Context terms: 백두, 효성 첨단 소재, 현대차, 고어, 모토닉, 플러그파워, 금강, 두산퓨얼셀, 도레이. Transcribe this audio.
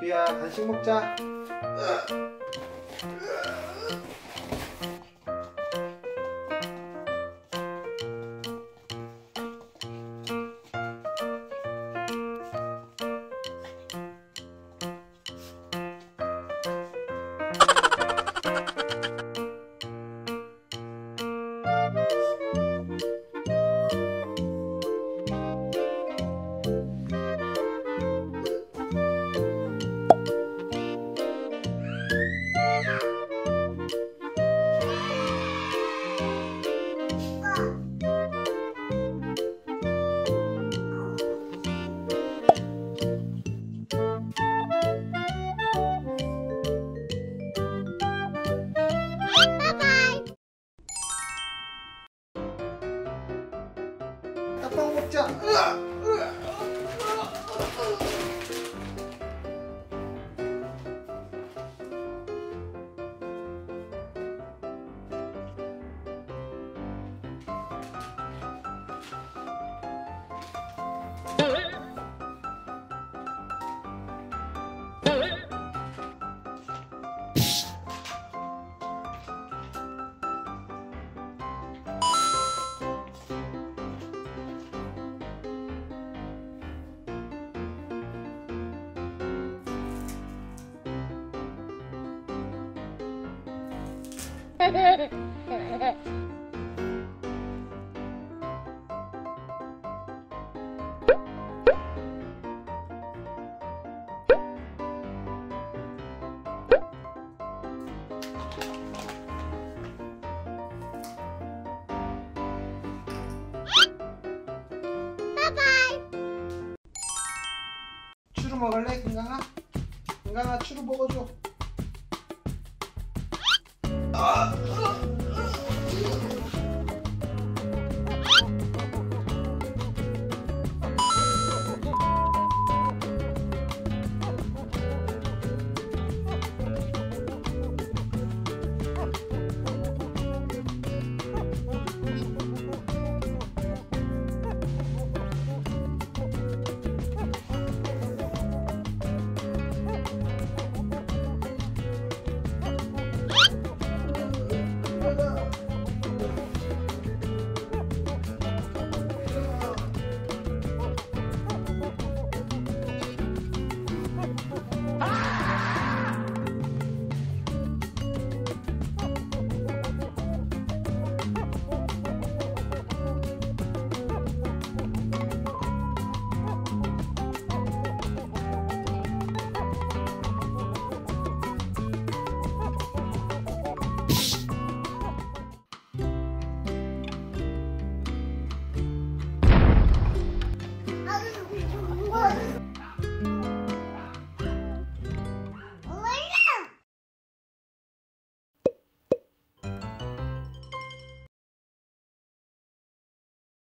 백두야, 간식 먹자. 자, 추루 먹을래? 금강아? 금강아, 추루 먹어줘.